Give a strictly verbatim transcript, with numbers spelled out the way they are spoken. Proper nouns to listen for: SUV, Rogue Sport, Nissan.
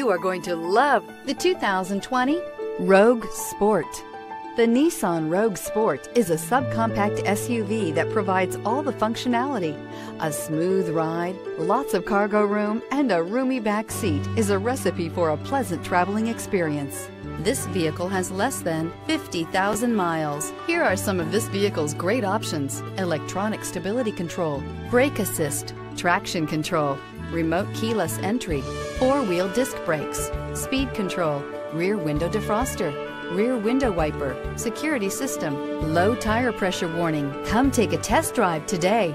You are going to love the two thousand twenty Rogue Sport. The Nissan Rogue Sport is a subcompact S U V that provides all the functionality. A smooth ride, lots of cargo room, and a roomy back seat is a recipe for a pleasant traveling experience. This vehicle has less than fifty thousand miles. Here are some of this vehicle's great options: electronic stability control, brake assist, traction control, remote keyless entry, four-wheel disc brakes, speed control, rear window defroster, rear window wiper, security system, low tire pressure warning. Come take a test drive today.